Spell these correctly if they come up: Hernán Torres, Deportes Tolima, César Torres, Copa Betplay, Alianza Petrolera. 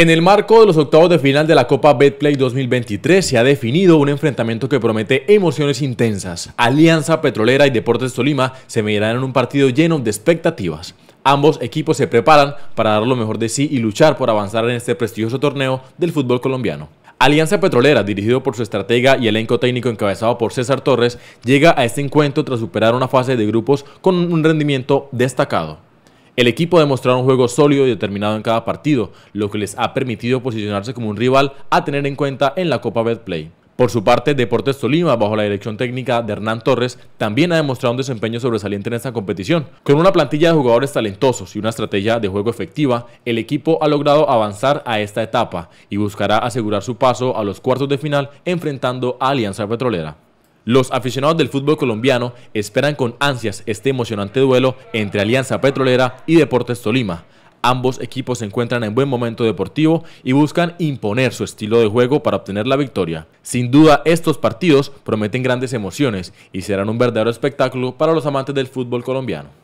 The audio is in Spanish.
En el marco de los octavos de final de la Copa Betplay 2023 se ha definido un enfrentamiento que promete emociones intensas. Alianza Petrolera y Deportes Tolima se medirán en un partido lleno de expectativas. Ambos equipos se preparan para dar lo mejor de sí y luchar por avanzar en este prestigioso torneo del fútbol colombiano. Alianza Petrolera, dirigido por su estratega y elenco técnico encabezado por César Torres, llega a este encuentro tras superar una fase de grupos con un rendimiento destacado. El equipo ha demostrado un juego sólido y determinado en cada partido, lo que les ha permitido posicionarse como un rival a tener en cuenta en la Copa Betplay. Por su parte, Deportes Tolima, bajo la dirección técnica de Hernán Torres, también ha demostrado un desempeño sobresaliente en esta competición. Con una plantilla de jugadores talentosos y una estrategia de juego efectiva, el equipo ha logrado avanzar a esta etapa y buscará asegurar su paso a los cuartos de final enfrentando a Alianza Petrolera. Los aficionados del fútbol colombiano esperan con ansias este emocionante duelo entre Alianza Petrolera y Deportes Tolima. Ambos equipos se encuentran en buen momento deportivo y buscan imponer su estilo de juego para obtener la victoria. Sin duda, estos partidos prometen grandes emociones y serán un verdadero espectáculo para los amantes del fútbol colombiano.